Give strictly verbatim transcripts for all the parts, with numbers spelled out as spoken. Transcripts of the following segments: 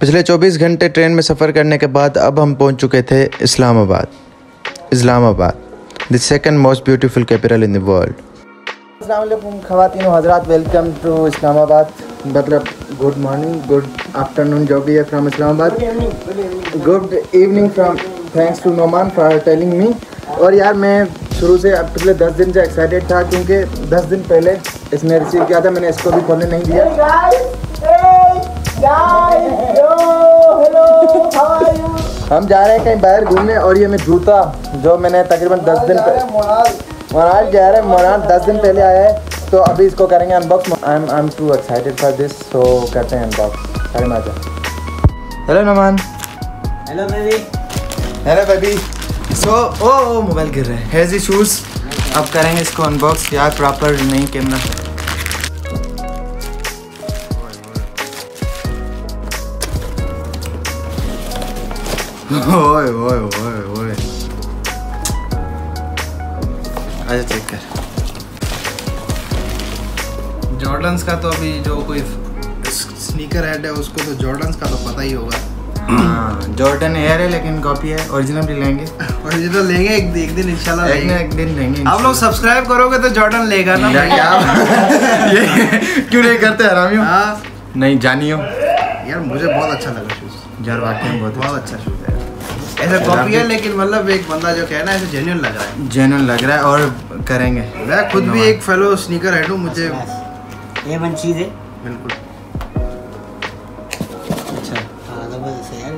पिछले चौबीस घंटे ट्रेन में सफ़र करने के बाद अब हम पहुंच चुके थे Islamabad. Islamabad the second most beautiful capital in the world. अस्सलाम वालेकुम ख़वातीन व हज़रात, वेलकम टू इस्लामाबाद। मतलब गुड मॉर्निंग, गुड आफ्टरनून, जो भी है, from Islamabad. Good evening from, thanks to Noman for telling me. और यार मैं शुरू से अब पिछले दस दिन से एक्साइटेड था, क्योंकि दस दिन पहले इसने रिसीव किया था, मैंने इसको भी खोलने नहीं दिया। हम जा रहे हैं कहीं बाहर घूमने, और ये मैं जूता जो मैंने तकरीबन दस दिन मोनाल जा रहे हैं मोनाल दस दिन पहले आया है, तो अभी इसको करेंगे unbox. I am I am too excited for this, so करते हैं अनबॉक्स। अरे माजा, hello Naman, hello baby, hello baby. So ओ मोबाइल गिर रहे हैं। हेजी शूज़, अब करेंगे इसको अनबॉक्स। यार प्रॉपर नहीं कैमरा। ओए ओए ओए ओए, अच्छा चेक कर। जॉर्डन्स का तो अभी जो कोई स्नीकर हेड है उसको तो जॉर्डन्स का तो पता ही होगा। हाँ, जॉर्डन एयर है लेकिन कॉपी है, ओरिजिनल भी लेंगे। ओरिजिनल लेंगे एक दिन, एक दिन इंशाल्लाह लेंगे, एक दिन लेंगे। आप लोग सब्सक्राइब करोगे तो जॉर्डन लेगा ना। ये क्यों नहीं करते हरामियों? नहीं जानियो यार, मुझे बहुत अच्छा लगा शूज़ यार, वाकई में बहुत अच्छा शूज़ है। ऐसा कॉपी है लेकिन मतलब एक बंदा जो कहना है ऐसे जेन्युइन लग रहा है, जेन्युइन लग रहा है। और करेंगे, मैं खुद भी एक फेलो स्नीकर हेड हूँ, मुझे ये वन चीज़ है बिल्कुल। अच्छा हाँ, जबरदस्त है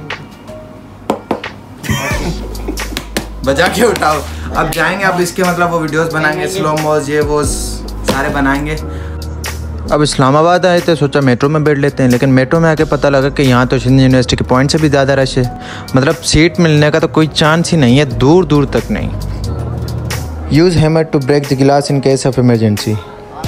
यार। बजा के उठाओ। अब जाएंगे, अब इसके मतलब वो वीडियोस बनाएंगे, स्लो मोज ये वो सारे बनाएंगे। अब इस्लामाबाद आए थे, सोचा मेट्रो में बैठ लेते हैं, लेकिन मेट्रो में आके पता लगा कि यहाँ तो सिंध यूनिवर्सिटी के पॉइंट से भी ज़्यादा रश है। मतलब सीट मिलने का तो कोई चांस ही नहीं है, दूर दूर तक नहीं। Use hammer to break the glass in case of emergency.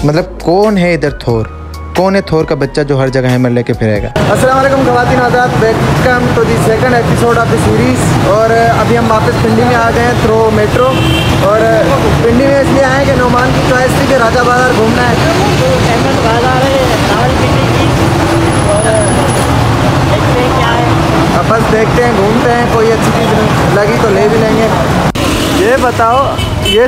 मतलब कौन है इधर थोर? कौन है थोर का बच्चा जो हर जगह हैमर लेके फिरेगा? अस्सलाम वालेकुम ख़वातीन आज़ाद, welcome to the second episode of the series. और अभी हम वापस पिंडी में आ गए हैं थ्रो मेट्रो। और पिंडी में इसलिए आए कि नोमान की चॉइस थी कि राजा बाज़ार घूमना है। बस देखते हैं, घूमते हैं, कोई अच्छी चीज़ लगी तो ले भी लेंगे। ये बताओ, ये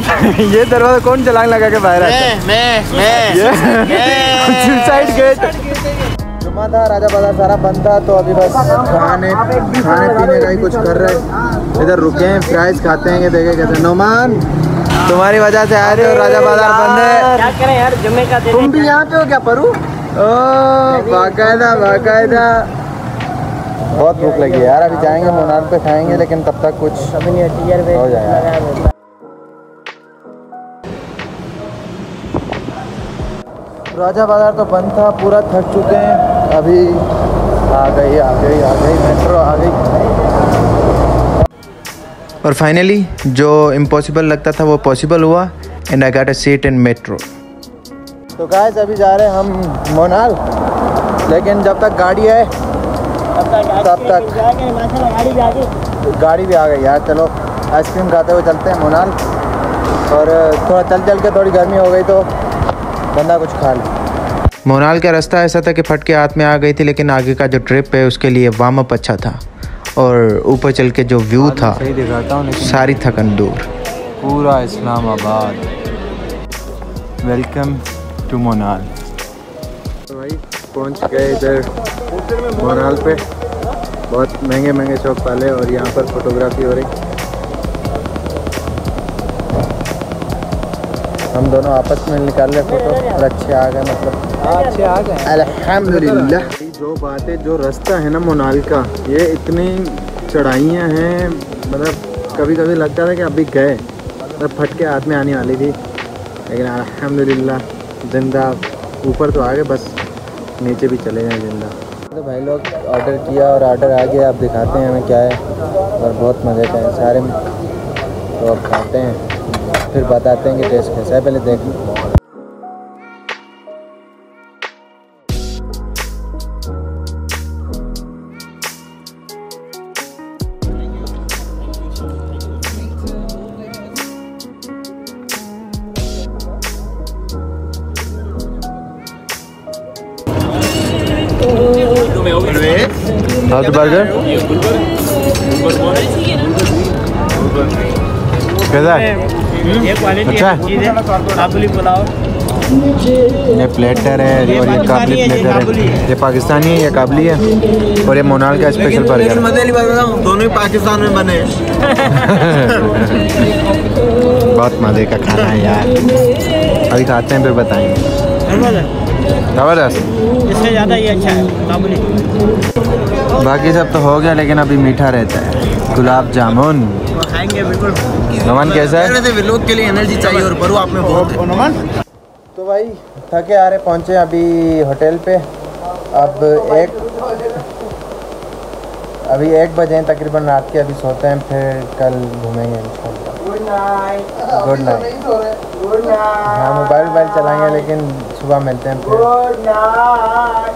ये दरवाज़ा कौन चलांग लगा के बाहर आता है? मैं मैं ये सुसाइड गेट। जुम्मा था, राजा बाजार सारा बंद था, तो अभी बस खाने खाने पीने का ही कुछ कर रहे हैं। इधर रुके हैं, फ्राइज खाते हैं, ये देखे कैसे। नोमान तुम्हारी वजह से आ रहे हो, राजा बाजार बंद है यार जुम्मे का। तुम भी यहाँ पे हो क्या फरूक? ओह बाकायदा बाकायदा, बहुत भूख लगी है यार। अभी जाएंगे मोनाल पे खाएंगे, लेकिन तब तक कुछ हो जाए। राजा बाजार तो बंद था, पूरा थक चुके हैं। अभी आ गई आ गई आ गई मेट्रो आ गई। और फाइनली जो इम्पॉसिबल लगता था वो पॉसिबल हुआ, and I got a seat in metro. तो गाइस अभी जा रहे हैं हम मोनाल, लेकिन जब तक गाड़ी है तब तक गाड़ी भी आ गई यार। चलो आइसक्रीम खाते हुए चलते हैं मोनाल, और थोड़ा चल चल के थोड़ी गर्मी हो गई तो बंदा कुछ खा ले। मोनाल का रास्ता ऐसा था कि फट के हाथ में आ गई थी, लेकिन आगे का जो ट्रिप है उसके लिए वार्म अप अच्छा था, और ऊपर चल के जो व्यू था सारी थकन दूर। पूरा इस्लामाबाद। वेलकम टू मोनाल। पहुंच गए इधर मोनाल पे, बहुत महंगे महंगे शॉप वाले, और यहाँ पर फोटोग्राफी हो रही। हम दोनों आपस में निकाल रहे फोटो, और अच्छे आ गए। मतलब अच्छे आ गए अल्हम्दुलिल्लाह। जो बातें, जो रास्ता है ना मोनाल का, ये इतनी चढ़ाइयाँ हैं, मतलब कभी कभी लगता था कि अभी गए, मतलब फट के हाथ में आने वाली थी, लेकिन अल्हम्दुलिल्लाह जिंदा ऊपर तो आ गए, बस नीचे भी चले जाएँ जिंदा। तो भाई लोग ऑर्डर किया और ऑर्डर आ गया। आप दिखाते हैं हमें क्या है, और बहुत मज़े का है सारे। तो अब खाते हैं, फिर बताते हैं कि टेस्ट कैसा है, पहले देख लें। हाउस बर्गर कैसा है? अच्छा है। ये प्लेटर है और ये काबली प्लेटर है। ये पाकिस्तानी है, ये काबली है और ये मोनाल का स्पेशल बर्गर। दोनों ही पाकिस्तान में बने बहुत मज़े का खाना है यार। अभी खाते हैं फिर बताएंगे। ज़बरदस्त, इससे ज़्यादा ये अच्छा है काबुली। बाकी सब तो हो गया लेकिन अभी मीठा रहता है गुलाब जामुन खाएंगे बिल्कुल। नमन कैसा है? लोग के लिए एनर्जी चाहिए और फरूक आप में बहुत है। नमन तो भाई थके आ रहे, पहुँचे अभी होटल पे। अब एक अभी एक बजे हैं तकरीबन रात के, अभी सोते हैं फिर कल घूमेंगे इंशाल्लाह। Good night, good night, good night. हाँ मोबाइल मोबाइल चलाएंगे लेकिन सुबह मिलते हैं फिर। Good night.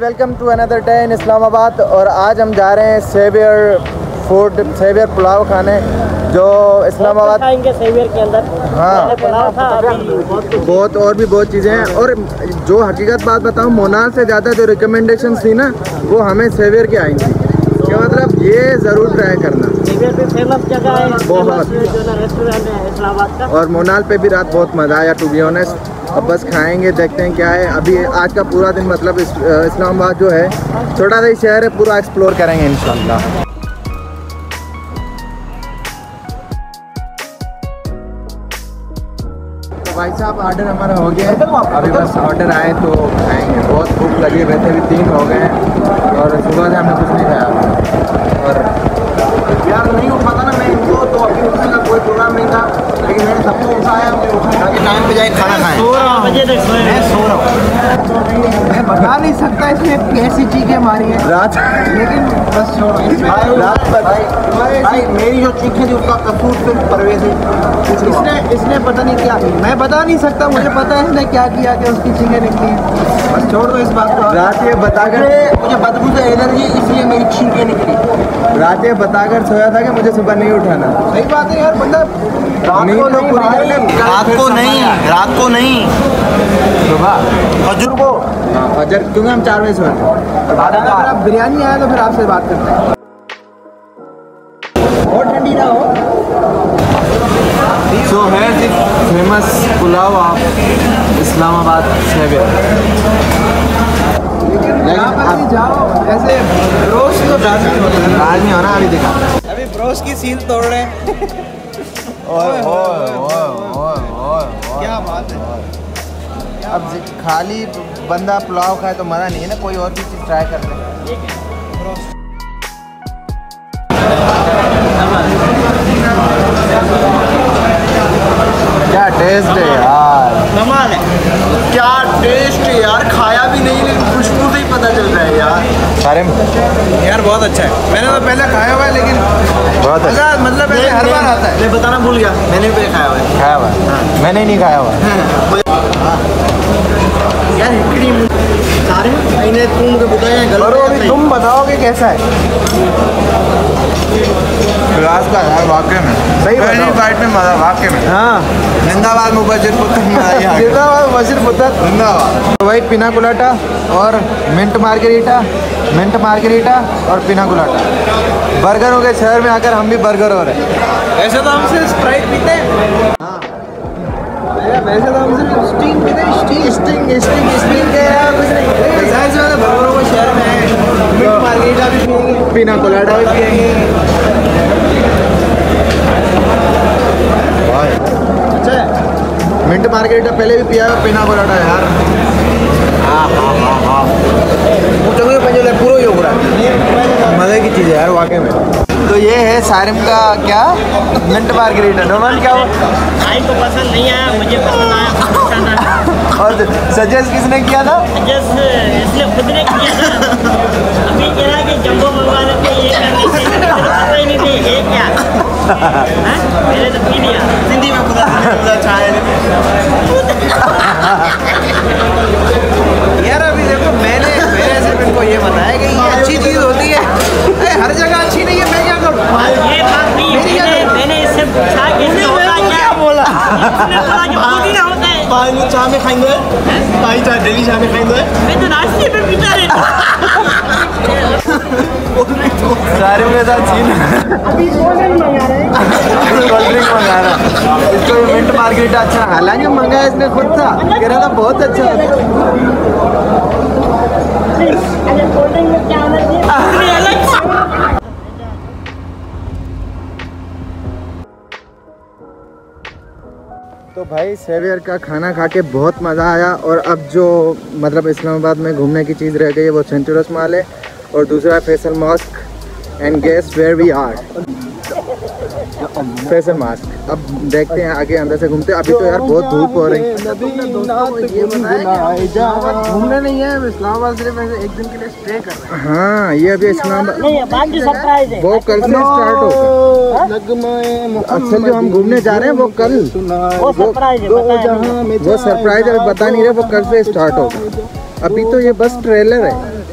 Welcome to another day in Islamabad. और आज हम जा रहे हैं सेवियर फूड, सेवियर पुलाव खाने, जो इस्लामाबाद खाएंगे सेवियर के अंदर। हाँ बहुत और भी बहुत चीज़ें हैं। और जो हकीकत बात बताऊँ, मोनाल से ज़्यादा जो रिकमेंडेशन थी ना वो हमें सेवियर के आई थी। क्या मतलब ये ज़रूर ट्राई करना, सेवियर पे फेमस जगह है बहुत। और मोनाल पे भी रात बहुत मज़ा आया टू बी ऑनेस्ट। अब बस खाएंगे, देखते हैं क्या है। अभी आज का पूरा दिन मतलब इस, इस्लामाबाद जो है छोटा सा ही शहर है, पूरा एक्सप्लोर करेंगे इंशाल्लाह। भाई साहब ऑर्डर हमारा हो गया है, अभी बस ऑर्डर आए तो खाएंगे। बहुत भूख लगी, वैसे भी तीन हो गए और सुबह से हमने कुछ नहीं खाया। और यार नहीं हो पाता ना, मैं इनको तो अभी उठने का कोई प्रोग्राम नहीं था लेकिन मैंने सबको उठाया ताकि टाइम पे जाए खाना खाएं। सो रहा हूँ, मैं सो रहा हूँ, मैं बता नहीं सकता इसमें कैसी चीज़ें मारी हैं रात। लेकिन बस सो भाई मेरी जो चीख थी उसका कसूर फिर परवेज़ इसने इसने पता नहीं क्या, मैं बता नहीं सकता, मुझे पता है इसने क्या किया कि उसकी चीखें निकली। बस छोड़ दो इस बात को। रात ये बताकर मुझे बदबू से एलर्जी, इसलिए मेरी चीखें निकली। रात ये बताकर सोया था कि मुझे सुबह नहीं उठाना। सही बात है यार, मतलब रात को लोग रात को नहीं रात को नहीं सुबह फजर को फजर, क्योंकि हम चार बजे सोए थे। अगर आप बिरयानी आया तो फिर आपसे बात करते हैं। बहुत ठंडी ना हो। सो है the famous pulao of Islamabad saviour. लेकिन जाओ ऐसे ब्रोश तो आज नहीं होना। अभी दिखा, अभी ब्रोश की सील तोड़ रहे हैं। ओए ओए क्या बात है। अब खाली बंदा पुलाव खाए तो मज़ा नहीं है ना, कोई और भी चीज़ ट्राई कर रहे हैं। क्या टेस्ट है यार, कमाल है, क्या टेस्ट है यार। खाया भी नहीं लेकिन खुशबू से ही पता चल रहा है यार। सारे में यार बहुत अच्छा है, मैंने तो पहले खाया हुआ है लेकिन बहुत अच्छा मतलब है, हर बार आता है। मैं बताना भूल गया, मैंने भी खाया हुआ है। खाया हुआ है? हाँ। मैंने नहीं खाया हुआ है यार। हिकड़ी सारे मैंने तुम को बताया गलत, तुम बताओगे कैसा है। गिलास का यार वाकई में सही, पहली बाइट में मज़ा वाकई में। हाँ जिंदाबाद मुबशिरपुर, जिंदाबाद मुबशिरपुर, जिंदाबाद। वही पिना कोलाटा और मिंट मार्गरीटा, मिंट मार्गरीटा और पिना कोलाटा। बर्गरों के शहर में आकर हम भी बर्गर हो रहे हैं। ऐसे तो हमसे स्प्राइट पीते हैं। हाँ वैसे तो हमसे स्टिंग पीते हैं। स्टिंग स्टिंग स्टिंग स्टिंग के यार कुछ नहीं, साइज वाले बर्गरों के शहर में है। मिंट मार्गरीटा भी पिएंगे, पिना कोलाटा भी पिएंगे। अच्छा है, मिंट मार्गरीटा पहले भी पिया है, पिना कोलाटा यार। हाँ हाँ हाँ हाँ पूरा ही पूरा मज़े की चीज़ है यार वाकई में। तो ये है सारिम का क्या मिंट मार्गरीटा। नोमन क्या भाई को पसंद नहीं आया, मुझे पसंद आया। और सजेस्ट किसने किया था? सजेस्ट इसलिए खुद ने किया था। अभी कह रहा कि जम्बो भगवान को ये पता ही नहीं थी ये क्या है, मैंने तो पी लिया। हिंदी में पूरा यार। अभी देखो मैंने को ये बताया कि ये अच्छी चीज़ होती है, हर जगह अच्छी नहीं है। मैं क्या करूँ, मैंने इससे क्या बोला? पानी चाय में खाएंगे, पानी चाय डेली चाय में खाएंगे। मैं तो नाश्ते पे पीता रहता। सारे मेरे साथ छीन। अभी कोल्ड ड्रिंक मंगा रहे हैं। कोल्ड ड्रिंक मंगा रहा है। इसको इवेंट मार्केट अच्छा, हालांकि मंगाया इसने खुद था, कह रहा था बहुत अच्छा है। तो भाई सेवियर का खाना खा के बहुत मज़ा आया। और अब जो मतलब इस्लामाबाद में घूमने की चीज़ रह गई है वो सेंटोरस मॉल है और दूसरा Faisal mask. And guess where we are, Faisal mask. अब देखते हैं आगे अंदर से घूमते हैं। अभी तो यार बहुत धूप हो रही है। घूमना नहीं है इस्लामाबाद से, एक दिन के लिए स्टे कर रहे हैं। हाँ ये अभी इस्लामाबाद वो कल से स्टार्ट हो। असल जो हम घूमने जा रहे हैं वो कल, वो सरप्राइज है, वो सरप्राइज अभी बता नहीं रहे, वो कल से स्टार्ट होगा। अभी तो ये बस ट्रेलर है,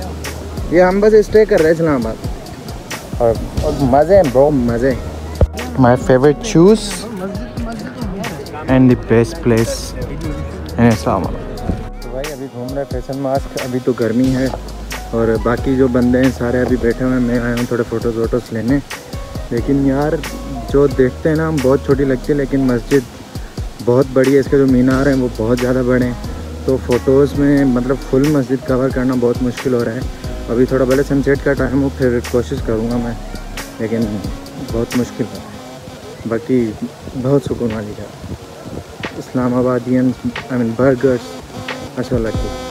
ये हम बस स्टे कर रहे हैं इस्लामाबाद। और, और मज़े हैं ब्रो, मज़े। My favourite shoes and the best place in Islamabad. तो भाई अभी घूम रहे हैं फैसल मॉस्क। अभी तो गर्मी है और बाकी जो बंदे हैं सारे अभी बैठे हुए हैं। मैं आया हूँ थोड़े फ़ोटोज़ वोटोज़ लेने, लेकिन यार जो देखते हैं ना हम बहुत छोटी लगती है, लेकिन मस्जिद बहुत बड़ी है। इसके जो मीनार हैं वो बहुत ज़्यादा बड़े हैं, तो फ़ोटोज़ में मतलब फुल मस्जिद कवर करना बहुत मुश्किल हो रहा है। अभी थोड़ा पहले सनसेट का टाइम हो फिर कोशिश करूँगा मैं, लेकिन बहुत मुश्किल हो रहा है। बाकी बहुत सुकून वाली जगह, इस्लामाबादियन आई मीन बर्गर्स अच्छा लगता है।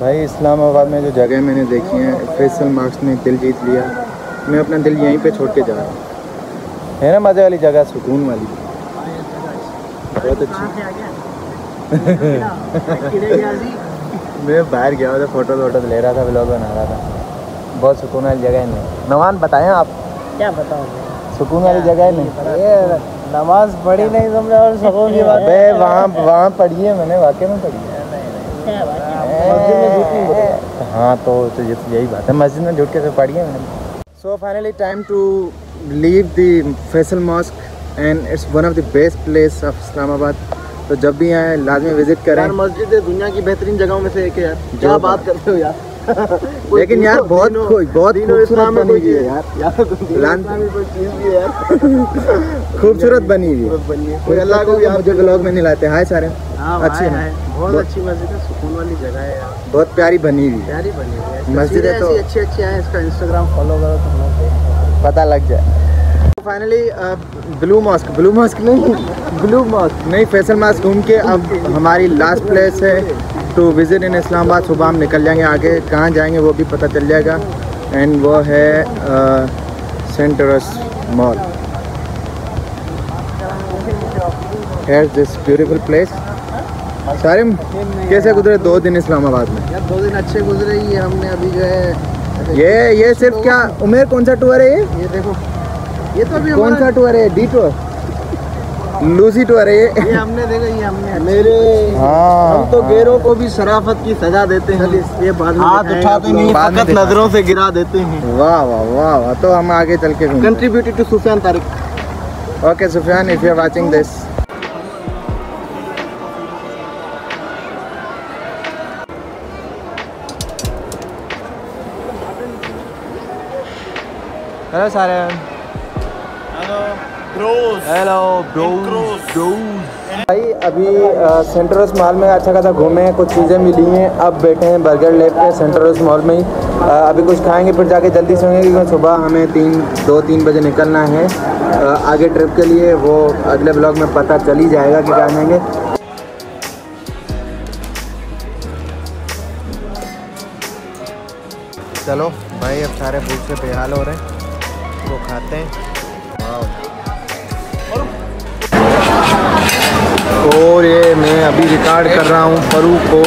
भाई इस्लामाबाद में जो जगह मैंने देखी है, फैसल मॉस्क ने दिल जीत लिया। मैं अपना दिल यहीं पे छोड़ के जा रहा हूँ। है ना मज़े वाली जगह, सुकून वाली, बहुत अच्छी। मैं बाहर गया था, फ़ोटो वोटो ले रहा था, ब्लॉग बना रहा था। बहुत सुकून वाली जगह है। नमान बताएं आप, क्या बताओ सुकून वाली जगह है? नमाज पढ़ी नहीं तुमने और सुकून की बात। वहाँ वहाँ पढ़ी है मैंने, वाकई में पढ़ी है। हाँ तो तो यही बात है, मस्जिद में झूठ के से पढ़ी है मैंने। So finally time to leave the Faisal mask and it's one of the best place of Islamabad. तो जब भी आए लाजमी विजिट करें। यार मस्जिद दुनिया की बेहतरीन जगहों में से एक है यार, क्या बात करते हो यार। लेकिन यार बहुत बहुत खूबसूरत बनी हुई है यार, खूबसूरत बनी हुई है। अल्लाह को मुझे ब्लॉग में नहीं लाते। हाय सारे अच्छे हैं, बहुत अच्छी मस्जिद है, सुकून वाली जगह है यार, बहुत प्यारी बनी हुई, प्यारी बनी हुई मस्जिद है। तो अच्छी अच्छी है, इसका इंस्टाग्राम फॉलो करो तो हम लोग पता लग जाए। तो finally Blue Mosque Blue Mosque नहीं ब्लू मॉस्क नहीं फैसल मॉस्क घूम के अब हमारी लास्ट प्लेस है टू विज़िट इन इस्लामाबाद। सुबह हम निकल जाएंगे, आगे कहाँ जाएंगे वो भी पता चल जाएगा। एंड वो है Centaurus mall. Here this beautiful place. सारे कैसे गुजरे दो दिन इस्लामाबाद में? यार दो दिन अच्छे गुजरे ही है। हमने अभी जो है ये ये सिर्फ तो क्या उमेर कौन सा टूर है ये? ये देखो ये तो अभी कौन सा टूर है? डी टूर लूसी टूर है ये। ये हमने देखा, ये हमने मेरे हाँ, हम तो गैरों को भी शराफत की सजा देते हैं। ये बाद में हाथ उठाते नहीं, फकत नजरों से गिरा देते हैं। वाह वाह वाह वाह। तो हम आगे चल के contributed to Sufiyan Tariq. Okay Sufiyan, if you are watching this. Hello सारे, hello bros, hello bros bros. भाई अभी सेंटोरस मॉल में अच्छा खासा घूमे हैं, कुछ चीज़ें मिली हैं। अब बैठे हैं बर्गर लेब पे सेंटोरस मॉल में ही। आ, अभी कुछ खाएंगे फिर जाके जल्दी सोएंगे क्योंकि सुबह हमें तीन दो तीन बजे निकलना है आ, आगे ट्रिप के लिए। वो अगले ब्लॉग में पता चल ही जाएगा कि क्या खाएंगे। चलो भाई अब सारे भूख से बेहाल हो रहे हैं, वो खाते हैं। और ये मैं अभी रिकॉर्ड कर रहा हूँ फरूक को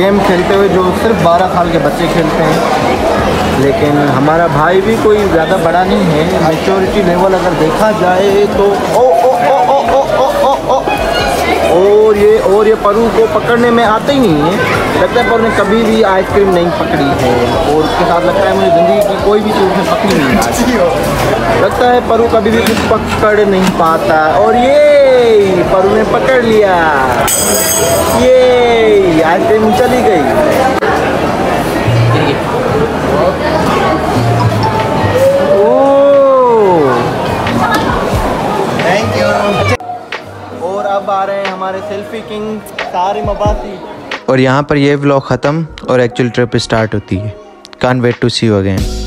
गेम खेलते हुए, जो सिर्फ बारह साल के बच्चे खेलते हैं। लेकिन हमारा भाई भी कोई ज़्यादा बड़ा नहीं है, मैच्योरिटी लेवल अगर देखा जाए तो ओ ओ ओ ओ ओ ओ ओ ओ और ये और ये फरूक को पकड़ने में आते ही नहीं है। लगता है पर उन्हें कभी भी आइसक्रीम नहीं पकड़ी है, और उसके साथ लगता है मुझे ज़िंदगी की कोई भी चीज़ में पकड़ी नहीं है। लगता है फरूक कभी भी कुछ पकड़ नहीं पाता। और ये फरूक ने पकड़ लिया, ये आइसक्रीम चली गई। Thank you. और अब आ रहे हैं हमारे सेल्फी किंग सारे मबासी, और यहाँ पर यह व्लॉग ख़त्म और एक्चुअल ट्रिप स्टार्ट होती है। Can't wait to see you again.